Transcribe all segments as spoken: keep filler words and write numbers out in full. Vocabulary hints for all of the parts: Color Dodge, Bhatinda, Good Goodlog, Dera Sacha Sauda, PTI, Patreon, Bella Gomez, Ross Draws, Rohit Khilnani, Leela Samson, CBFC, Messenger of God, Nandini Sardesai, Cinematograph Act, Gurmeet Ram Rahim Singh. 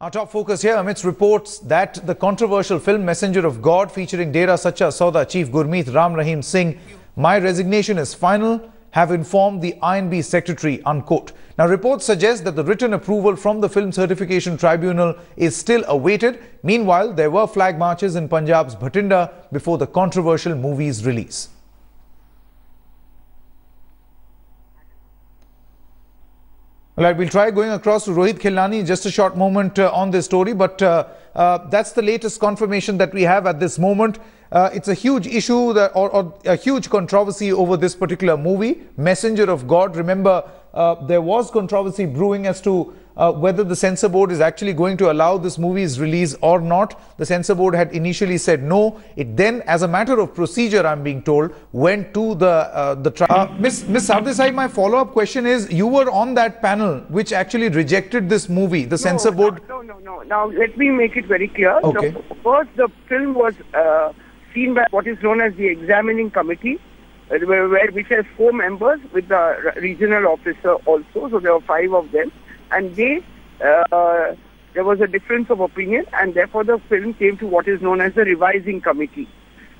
Our top focus here amidst reports that the controversial film Messenger of God featuring Dera Sacha Sauda Chief Gurmeet Ram Rahim Singh, "My resignation is final, have informed the I N B secretary," unquote. Now, reports suggest that the written approval from the Film Certification Tribunal is still awaited. Meanwhile, there were flag marches in Punjab's Bhatinda before the controversial movie's release. All right, we'll try going across to Rohit Khilnani in just a short moment uh, on this story, but uh, uh, that's the latest confirmation that we have at this moment. Uh, it's a huge issue that, or, or a huge controversy over this particular movie, Messenger of God. Remember, uh, there was controversy brewing as to uh, whether the censor board is actually going to allow this movie's release or not. The censor board had initially said no. It then, as a matter of procedure, I'm being told, went to the uh, the trial. Uh, Miss Sardesai, my follow-up question is, you were on that panel which actually rejected this movie, the no, censor board. No, no, no. Now, let me make it very clear. Okay. The, first, the film was uh, seen by what is known as the examining committee, uh, where, where, which has four members with the regional officer also. So there were five of them. And they, uh, there was a difference of opinion, and therefore the film came to what is known as the revising committee.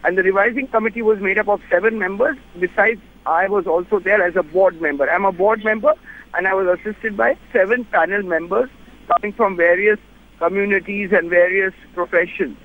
And the revising committee was made up of seven members. Besides, I was also there as a board member. I'm a board member, and I was assisted by seven panel members coming from various communities and various professions.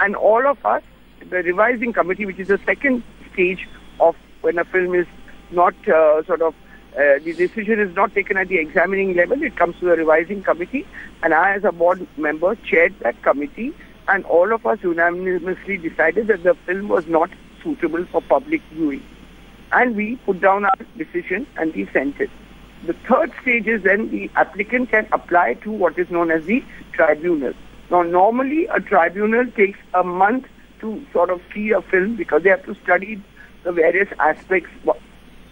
And all of us, the revising committee, which is the second stage of when a film is not uh, sort of, uh, the decision is not taken at the examining level, it comes to the revising committee. And I, as a board member, chaired that committee. And all of us unanimously decided that the film was not suitable for public viewing. And we put down our decision and we sent it. The third stage is then the applicant can apply to what is known as the tribunal. Now, normally a tribunal takes a month to sort of see a film because they have to study the various aspects.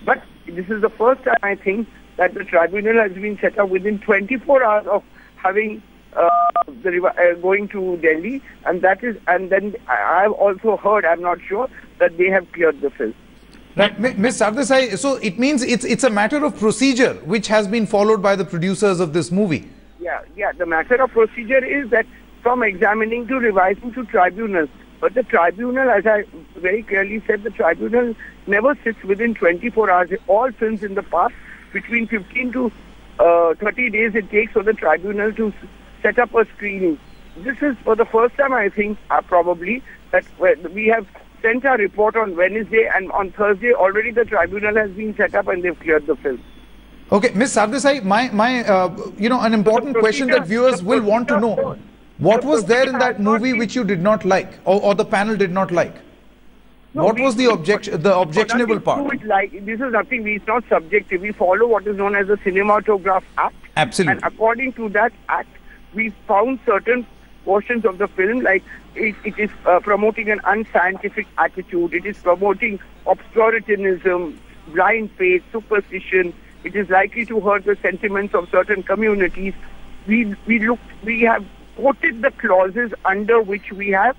But this is the first time, I think, that the tribunal has been set up within twenty-four hours of having uh, the, uh, going to Delhi. And that is, and then I've also heard, I'm not sure, that they have cleared the film. Right, Miz Sardesai, so it means it's it's a matter of procedure which has been followed by the producers of this movie. Yeah, yeah, the matter of procedure is that from examining to revising to tribunal. But the tribunal, as I very clearly said, the tribunal never sits within twenty-four hours. All films in the past, between fifteen to thirty days it takes for the tribunal to set up a screening. This is for the first time, I think, uh, probably, that we have sent our report on Wednesday, and on Thursday already the tribunal has been set up and they've cleared the film. Okay, Miz Sardesai, my, my uh, you know, an important question that viewers will want to know. What was there in that movie which you did not like, or, or the panel did not like? No, what we, was the objection, the objectionable part? It like, this is nothing, it's not subjective. We follow what is known as the Cinematograph Act. Absolutely. And according to that act, we found certain portions of the film, like it, it is uh, promoting an unscientific attitude, it is promoting obscurantism, blind faith, superstition, it is likely to hurt the sentiments of certain communities. We, we, looked, we have quoted the clauses under which we have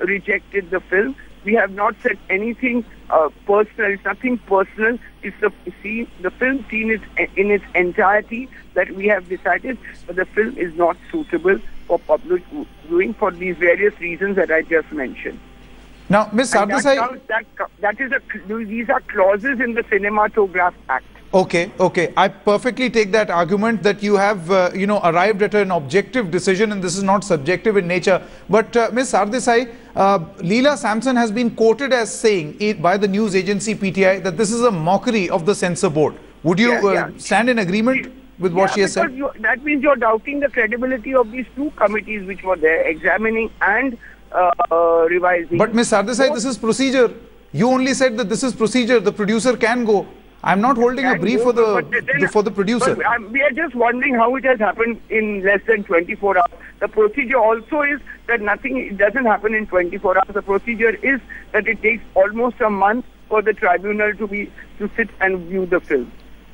rejected the film. We have not said anything uh, personal, it's nothing personal. It's the, see, the film seen is in its entirety that we have decided that the film is not suitable for public viewing for these various reasons that I just mentioned. Now, Miz Sardesai, that, that, that is a, these are clauses in the Cinematograph Act. Okay, okay. I perfectly take that argument that you have, uh, you know, arrived at an objective decision and this is not subjective in nature. But uh, Miz Sardesai, uh, Leela Samson has been quoted as saying it, by the news agency P T I that this is a mockery of the censor board. Would you yeah, uh, yeah. stand in agreement with what yeah, she has said? You, that means you're doubting the credibility of these two committees which were there, examining and uh, uh, revising. But Miz Sardesai, so, this is procedure. You only said that this is procedure. The producer can go. I'm not holding a brief go, for the, then, the for the producer. We are just wondering how it has happened in less than twenty-four hours. The procedure also is that nothing it doesn't happen in twenty-four hours. The procedure is that it takes almost a month for the tribunal to be to sit and view the film.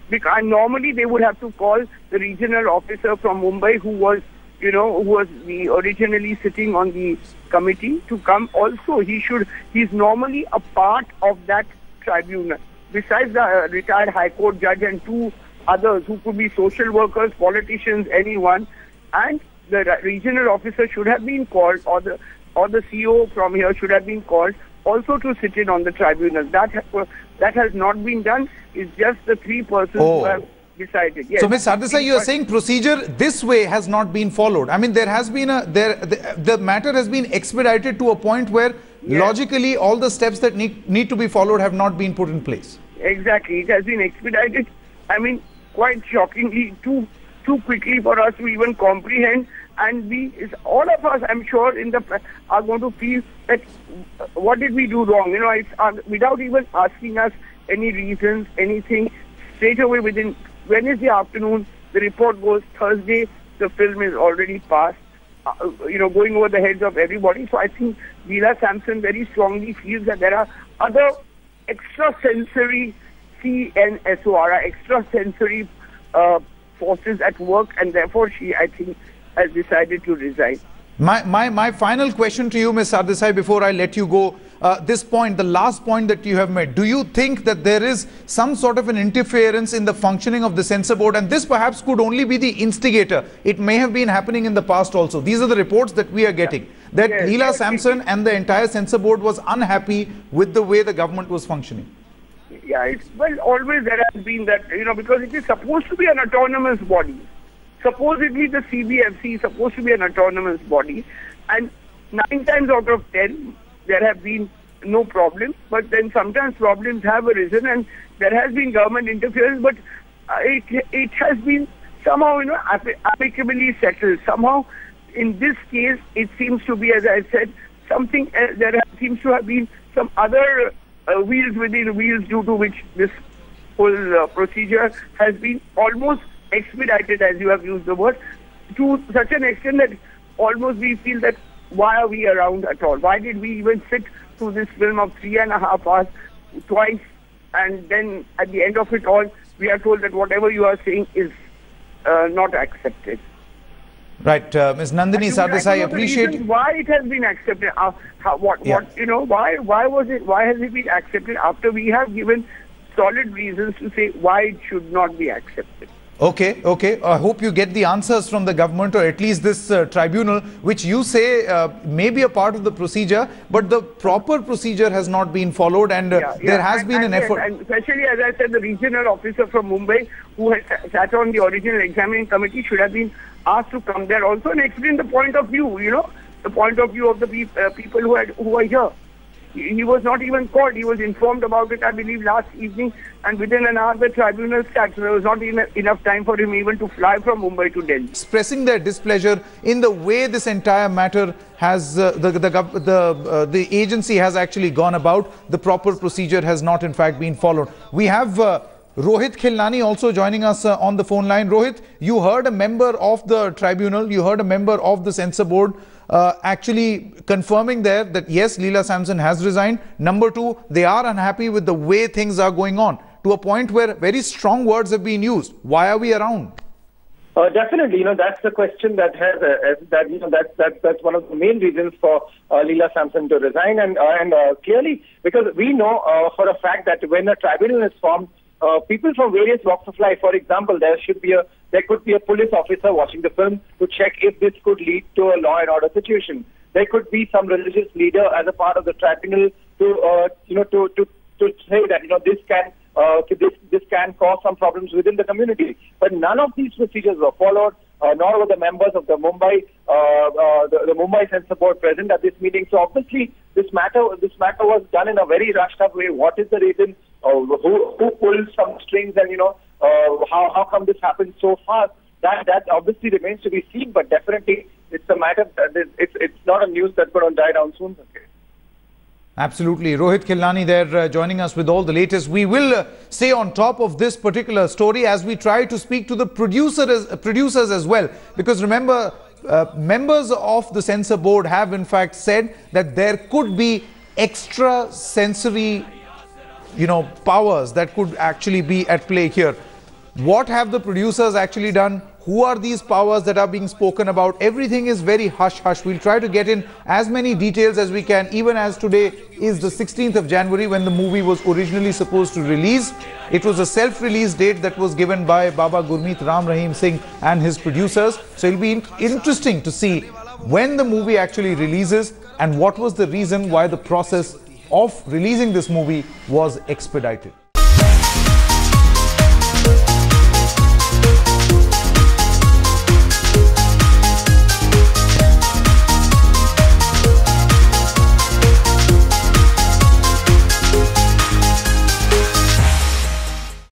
Because normally they would have to call the regional officer from Mumbai, who was you know who was the originally sitting on the committee, to come. Also, he should he's normally a part of that tribunal. Besides the uh, retired High Court judge and two others who could be social workers, politicians, anyone, and the regional officer should have been called, or the or the C O from here should have been called also to sit in on the tribunal. That ha that has not been done. It's just the three persons oh. who have decided. Yes. So, Miz Sardesai, you are saying procedure this way has not been followed. I mean, there has been a there the, the matter has been expedited to a point where yes. logically all the steps that need need to be followed have not been put in place. Exactly, it has been expedited. I mean, quite shockingly, too too quickly for us to even comprehend. And we, all of us, I'm sure, in the are going to feel that what did we do wrong? You know, it's, uh, without even asking us any reasons, anything. Straight away, within Wednesday afternoon, the report goes. Thursday, the film is already passed. Uh, you know, going over the heads of everybody. So I think Leela Samson very strongly feels that there are other extrasensory C N S O R, extrasensory uh, forces at work, and therefore she, I think, has decided to resign. My, my, my final question to you, Miz Sardesai, before I let you go, uh, this point, the last point that you have made, do you think that there is some sort of an interference in the functioning of the censor board, and this perhaps could only be the instigator? It may have been happening in the past also. These are the reports that we are getting, that yes, Leela yes, Samson and the entire censor board was unhappy with the way the government was functioning. Yeah, it's, well, always there has been that, you know, because it is supposed to be an autonomous body. Supposedly the C B F C is supposed to be an autonomous body, and nine times out of ten there have been no problems, but then sometimes problems have arisen and there has been government interference, but uh, it, it has been somehow, you know, amicably settled. Somehow in this case it seems to be, as I said, something uh, there seems to have been some other uh, wheels within wheels due to which this whole uh, procedure has been almost expedited, as you have used the word, to such an extent that almost we feel that why are we around at all? Why did we even sit through this film of three and a half hours twice, and then at the end of it all we are told that whatever you are saying is uh, not accepted. Right, uh, Miz Nandini Sardesai, I appreciate why it has been accepted. Uh, how, what, yeah. what, you know, why, why was it? Why has it been accepted after we have given solid reasons to say why it should not be accepted? Okay, okay. I hope you get the answers from the government, or at least this uh, tribunal, which you say uh, may be a part of the procedure, but the proper procedure has not been followed, and uh, yeah, yeah. there has and, been and, an effort. And especially, as I said, the regional officer from Mumbai, who had sat on the original examining committee, should have been asked to come there also and explain the point of view, you know, the point of view of the pe uh, people who, had, who are here. He, he was not even called. He was informed about it, I believe, last evening, and within an hour the tribunal sat. So there was not en enough time for him even to fly from Mumbai to Delhi. Expressing their displeasure in the way this entire matter has, uh, the, the, the, uh, the agency has actually gone about, the proper procedure has not in fact been followed. We have uh, Rohit Khilnani also joining us uh, on the phone line. Rohit, you heard a member of the tribunal, you heard a member of the censor board uh, actually confirming there that yes, Leela Samson has resigned. Number two, they are unhappy with the way things are going on, to a point where very strong words have been used. Why are we around? Uh, definitely, you know, that's the question that has uh, that you know that's that, that's one of the main reasons for uh, Leela Samson to resign, and uh, and uh, clearly, because we know uh, for a fact that when a tribunal is formed, Uh, people from various walks of life, for example, there should be a, there could be a police officer watching the film to check if this could lead to a law and order situation. There could be some religious leader as a part of the tribunal to, uh, you know, to, to, to say that, you know, this can, uh, this, this can cause some problems within the community. But none of these procedures were followed, uh, nor were the members of the Mumbai, uh, uh, the, the Mumbai Censor Board present at this meeting. So obviously, this matter, this matter was done in a very rushed up way. What is the reason? Uh, who, who pulls some strings, and you know uh, how how come this happened so fast? That that obviously remains to be seen, but definitely it's a matter that is, it's it's not a news that's going to die down soon. Okay. Absolutely. Rohit Khilnani there uh, joining us with all the latest. We will uh, stay on top of this particular story as we try to speak to the producer as, uh, producers as well, because remember, uh, members of the censor board have in fact said that there could be extra sensory, you know, powers that could actually be at play here. What have the producers actually done? Who are these powers that are being spoken about? Everything is very hush-hush. We'll try to get in as many details as we can, even as today is the sixteenth of January, when the movie was originally supposed to release. It was a self-release date that was given by Baba Gurmeet Ram Rahim Singh and his producers. So it'll be interesting to see when the movie actually releases and what was the reason why the process of releasing this movie was expedited.